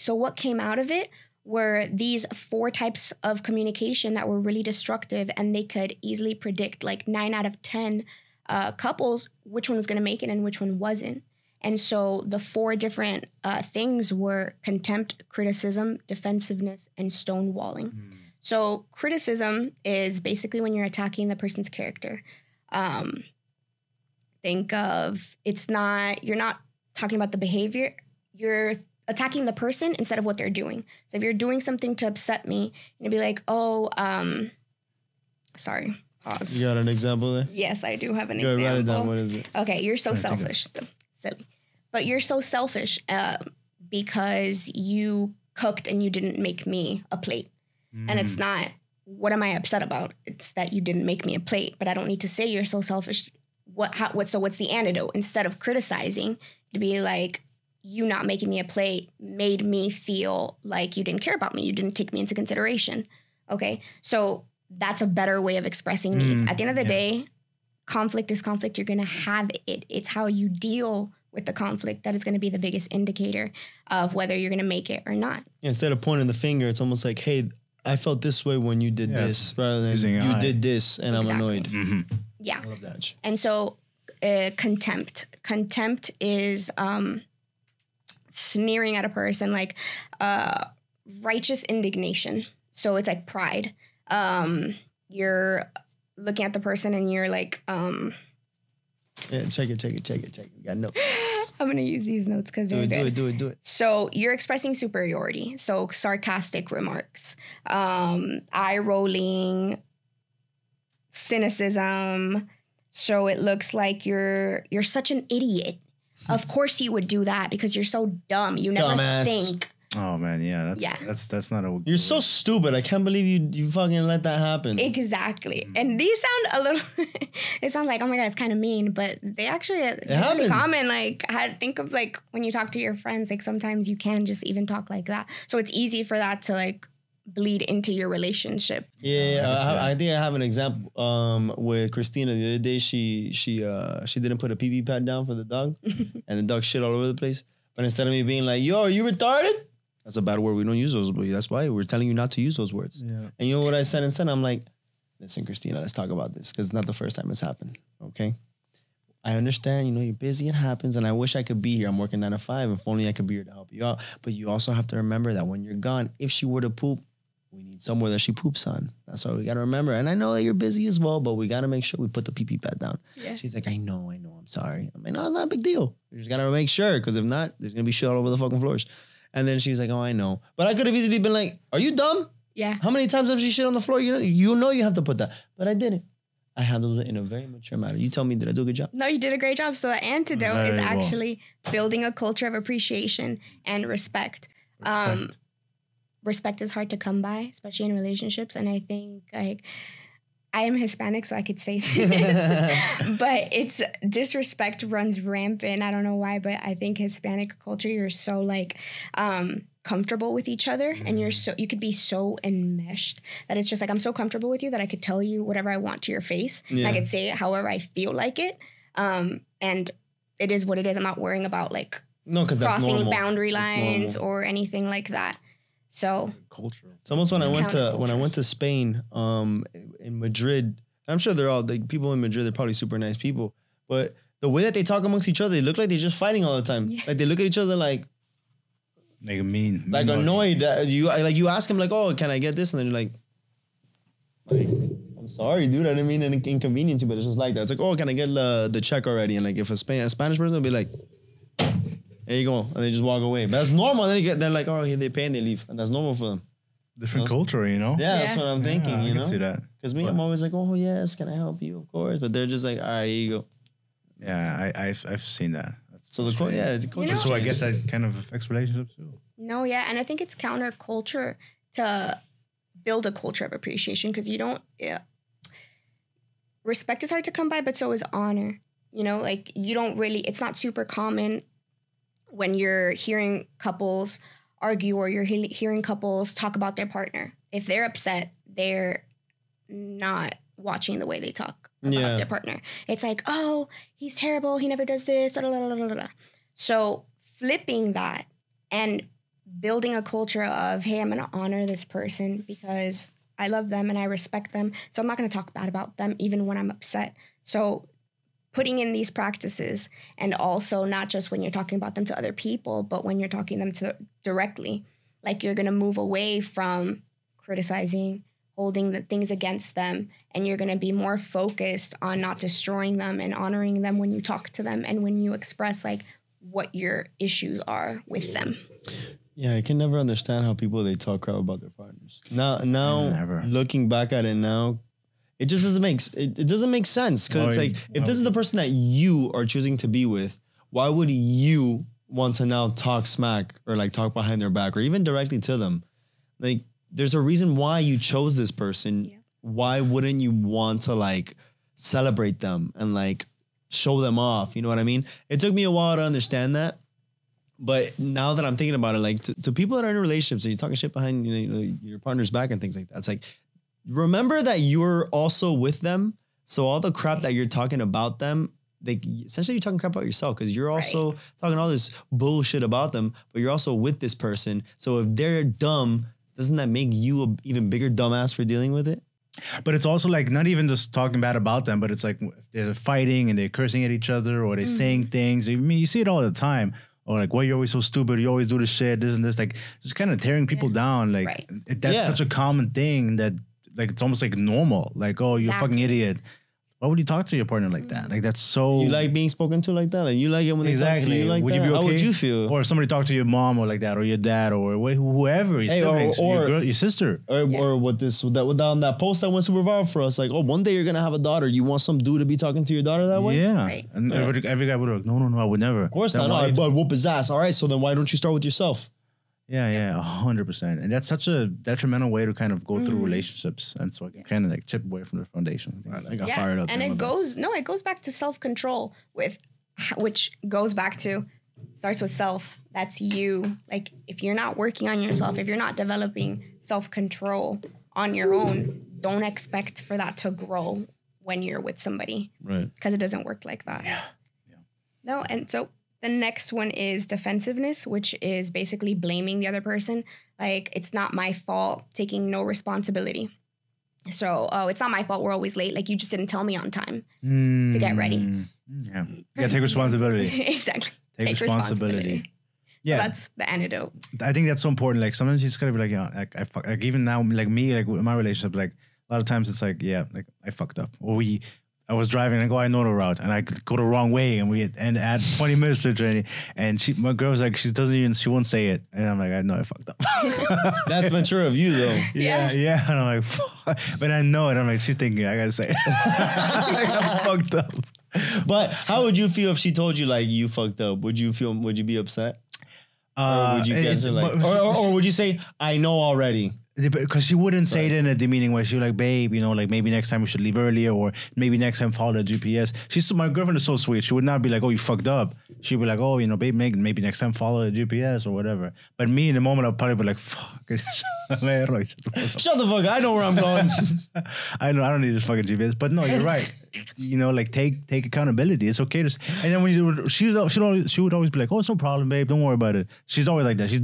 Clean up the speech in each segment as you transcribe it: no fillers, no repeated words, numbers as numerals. So what came out of it were these 4 types of communication that were really destructive, and they could easily predict like 9 out of 10 couples, which one was going to make it and which one wasn't. And so the 4 different things were contempt, criticism, defensiveness, and stonewalling. Mm. So criticism is basically when you're attacking the person's character. Think of, you're not talking about the behavior, you're attacking the person instead of what they're doing. So if you're doing something to upset me, you'd be like, oh, sorry, pause. You got an example there? Yes, I do have an example. Write it down. What is it? Okay, you're so selfish. Silly. But you're so selfish because you cooked and you didn't make me a plate. Mm. And it's not, what am I upset about? It's that you didn't make me a plate, but I don't need to say you're so selfish. What's the antidote? Instead of criticizing, to be like, you not making me a plate made me feel like you didn't care about me. You didn't take me into consideration. Okay. So that's a better way of expressing needs. At the end of the day, conflict is conflict. You're going to have it. It's how you deal with the conflict that is going to be the biggest indicator of whether you're going to make it or not. Yeah, instead of pointing the finger, it's almost like, hey, I felt this way when you did this, rather than you did this and I'm annoyed. Mm-hmm. Yeah. I love that. And so contempt. Contempt is sneering at a person, like righteous indignation. So it's like pride. You're looking at the person and you're like, yeah, take it. You got notes. I'm going to use these notes because they're good. Do it. So you're expressing superiority. So sarcastic remarks, eye rolling, cynicism. So it looks like you're such an idiot. Of course you would do that because you're so dumb. You never think. Oh man, yeah, that's not a. You're so stupid. I can't believe you fucking let that happen. Exactly, and these sound a little. They sound like, oh my god, it's kind of mean, but they actually really common. Like, think of like when you talk to your friends, like sometimes you can just even talk like that. So it's easy for that to like bleed into your relationship. Yeah, I think I have an example with Christina the other day. She didn't put a pee pad down for the dog, and the dog shit all over the place. But instead of me being like, "Yo, are you retarded?" That's a bad word. We don't use those, but that's why we're telling you not to use those words. Yeah. And you know what I said instead? I'm like, listen, Christina, let's talk about this because it's not the first time it's happened, okay? I understand, you know, you're busy, it happens, and I wish I could be here. I'm working 9 to 5. If only I could be here to help you out. But you also have to remember that when you're gone, if she were to poop, we need somewhere that she poops on. That's what we got to remember. And I know that you're busy as well, but we got to make sure we put the pee-pee pad down. Yeah. She's like, I know, I'm sorry. I'm like, no, it's not a big deal. We just got to make sure because if not, there's going to be shit all over the fucking floors. And then she's like, oh, I know. But I could have easily been like, are you dumb? Yeah. How many times have she shit on the floor? You know you have to put that. But I didn't. I handled it in a very mature manner. You tell me, did I do a good job? No, you did a great job. So the antidote is actually building a culture of appreciation and respect. Respect is hard to come by, especially in relationships. And I think like I am Hispanic, so I could say this, but it's disrespect runs rampant. I don't know why, but I think Hispanic culture, you're so like comfortable with each other and you could be so enmeshed that it's just like, I'm so comfortable with you that I could tell you whatever I want to your face. Yeah. I could say it however I feel like it. And it is what it is. I'm not worrying about like crossing boundary lines or anything like that. So cultural. It's almost when I went to Spain, in Madrid, and I'm sure they're all like people in Madrid, they're probably super nice people, but the way that they talk amongst each other, they look like they're just fighting all the time. Yeah. Like they look at each other like mean, like annoyed. You ask them like, oh, can I get this? And then you're like I'm sorry, dude. I didn't mean to inconvenience you, but it's just like that. It's like, oh, can I get the check already? And like if a Spanish person will be like, there you go. And they just walk away. But that's normal. Then they're like, oh, they pay and they leave. And that's normal for them. Different culture, you know? Yeah, that's what I'm thinking, you know? I can see that. Because I'm always like, oh, yes, can I help you? Of course. But they're just like, all right, here you go. Yeah, I've seen that. It's culture. You know, so I guess that kind of affects relationships too. No, yeah. And I think it's counterculture to build a culture of appreciation because you don't, respect is hard to come by, but so is honor. You know, like you don't really, it's not super common when you're hearing couples argue or you're hearing couples talk about their partner. If they're upset, they're not watching the way they talk about their partner. It's like, oh, he's terrible. He never does this. Da, da, da, da, da, da. So flipping that and building a culture of, hey, I'm going to honor this person because I love them and I respect them. So I'm not going to talk bad about them even when I'm upset. So putting in these practices, and also not just when you're talking about them to other people, but when you're talking them to directly, like you're going to move away from criticizing, holding the things against them, and you're going to be more focused on not destroying them and honoring them when you talk to them and when you express like what your issues are with them. Yeah, I can never understand how people, they talk crap about their partners. Now looking back at it now, it just doesn't make sense, because it's like, if this is the person that you are choosing to be with, why would you want to now talk smack or like talk behind their back or even directly to them? Like, there's a reason why you chose this person. Yeah. Why wouldn't you want to like celebrate them and like show them off? You know what I mean? It took me a while to understand that. But now that I'm thinking about it, like to people that are in relationships and you're talking shit behind, you know, your partner's back and things like that, it's like, remember that you're also with them. So all the crap that you're talking about them, essentially you're talking crap about yourself, because you're also talking all this bullshit about them, but you're also with this person. So if they're dumb, doesn't that make you an even bigger dumbass for dealing with it? But it's also like not even just talking bad about them, but it's like they're fighting and they're cursing at each other, or they're saying things. I mean, you see it all the time. Or like, why you're always so stupid? You always do this shit, this and this. Like, just kind of tearing people down. Like, that's such a common thing that, like, it's almost like normal. Like, oh, you're a fucking idiot. Why would you talk to your partner like that? Like, that's so... You like being spoken to like that? Like, you like it when they talk to you like that? How would you feel? Or if somebody talked to your mom or like that, or your dad, or whoever, your sister. Or on that post that went super viral for us, like, oh, one day you're going to have a daughter. You want some dude to be talking to your daughter that way? Yeah. Right. And every guy would be like, no, I would never. Of course not. I'd whoop his ass. All right, so then why don't you start with yourself? Yeah, 100%. And that's such a detrimental way to kind of go through relationships. And so I kind of like chip away from the foundation. I got fired up. And it goes back to self-control, which goes back to, starts with self. That's you. Like, if you're not working on yourself, if you're not developing self-control on your own, don't expect for that to grow when you're with somebody. Right. Because it doesn't work like that. Yeah. No, and so... The next one is defensiveness, which is basically blaming the other person. Like, it's not my fault, taking no responsibility. So, oh, it's not my fault we're always late. Like, you just didn't tell me on time to get ready. Yeah. Yeah, take responsibility. Exactly. Take responsibility. Yeah. So that's the antidote. I think that's so important. Like, sometimes you just gotta be like, yeah, like even now, like me, like in my relationship, like a lot of times it's like, yeah, like I fucked up. Or I was driving and I go, I know the route, and I go the wrong way, and we add 20 minutes to the journey. And my girl was like, she won't say it. And I'm like, I know I fucked up. That's mature of you though. Yeah. And I'm like, fuck. But I know it. I'm like, she's thinking, I gotta say it. Like, I'm fucked up. But how would you feel if she told you like you fucked up? Would you be upset? Or would you guess her like, or would you say, I know already? Because she wouldn't say it in a demeaning way. She was like, babe, you know, like maybe next time we should leave earlier, or maybe next time follow the GPS. My girlfriend is so sweet. She would not be like, oh, you fucked up. She'd be like, oh, you know, babe, maybe next time follow the GPS or whatever. But me in the moment, I'd probably be like, fuck. Man, like, shut the fuck up. I know where I'm going. I don't need this fucking GPS. But no, you're right. You know, like take accountability. It's okay to say. And then when she would always be like, oh, it's no problem, babe. Don't worry about it. She's always like that. She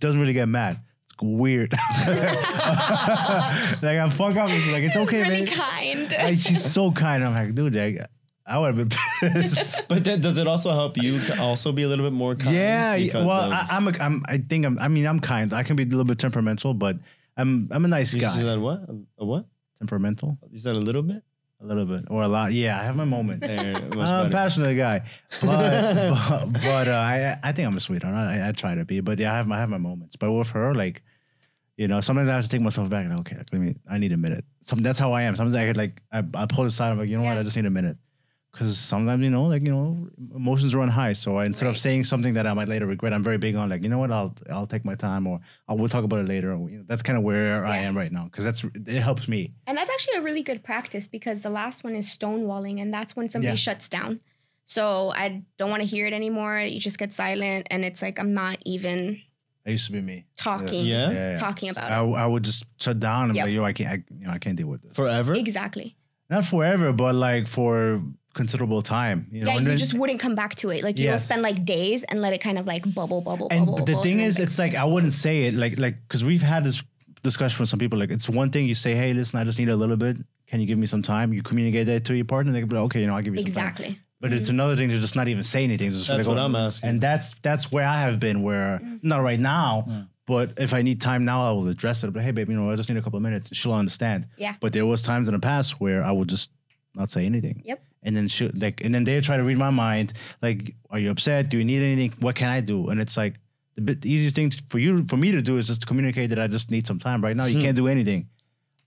doesn't really get mad. Weird. Like, I'm fucked up. Like, it's okay, really, man. Kind. Like, she's so kind. I'm like, dude, I would have been pissed. But then, does it also help you also be a little bit more kind? Yeah. Well, I think I'm kind. I can be a little bit temperamental, but I'm a nice guy. You said what? A what? Temperamental. You said a little bit. A little bit or a lot. Yeah, I have my moment. I'm a passionate guy. But I think I'm a sweetheart. I try to be. But yeah, I have my moments. But with her, like, you know, sometimes I have to take myself back and like, okay, I need a minute. That's how I am. Sometimes I pull aside. I'm like, you know what? I just need a minute. Because sometimes, you know, like, you know, emotions run high. So instead of saying something that I might later regret, I'm very big on like, you know what, I'll take my time, or we'll talk about it later. Or, you know, that's kind of where I am right now, because it helps me. And that's actually a really good practice, because the last one is stonewalling, and that's when somebody shuts down. So I don't want to hear it anymore. You just get silent, and it's like, I'm not even... It used to be me talking about it. I would just shut down and be like, yo, I can't deal with this. Forever? Exactly. not forever, but like for considerable time. You know? Yeah, and you just wouldn't come back to it. Like you'll spend like days and let it kind of like bubble. And the thing is, it's like, I wouldn't say it like, because we've had this discussion with some people. Like it's one thing you say, hey, listen, I just need a little bit. Can you give me some time? You communicate that to your partner. They can be like, okay, you know, I'll give you some time. Exactly. But it's another thing to just not even say anything. Just that's like, what I'm asking. And that's where I have been, where not right now, but if I need time now, I will address it. But hey, babe, you know, I just need a couple of minutes. She'll understand. Yeah. But there was times in the past where I would just not say anything. Yep. And then she like, and then they try to read my mind. Like, are you upset? Do you need anything? What can I do? And it's like the easiest thing for me to do is just to communicate that I just need some time right now. You can't do anything.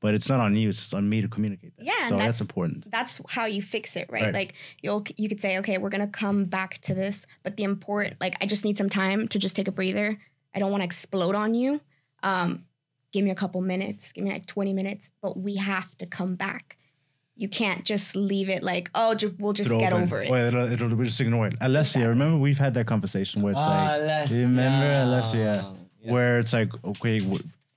But it's not on you, it's on me to communicate that. Yeah, so that's important. That's how you fix it, right? Like you could say, okay, we're gonna come back to this, but the important, like, I just need some time to just take a breather. I don't wanna explode on you. Give me a couple minutes, give me like 20 minutes, but we have to come back. You can't just leave it like, oh, we'll just get over it. Well, we'll just ignore it. Alessia, remember we've had that conversation where it's like, Alessia. Do you remember Alessia? Yes. Where it's like, okay,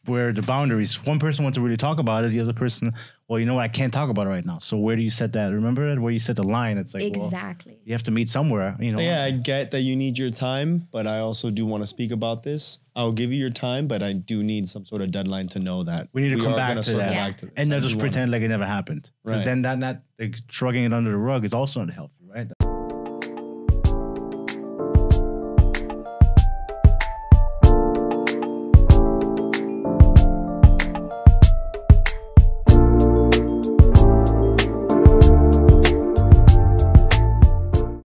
where the boundaries, one person wants to really talk about it, the other person, well, you know what, I can't talk about it right now. So where do you set that? Remember where you set the line? It's like, exactly. Well, you have to meet somewhere, you know. Yeah, I get that you need your time, but I also do want to speak about this. I'll give you your time, but I do need some sort of deadline to know that. We need to come back to that. Back to this. And they'll just pretend like it never happened. Because then that shrugging it under the rug is also unhealthy, right?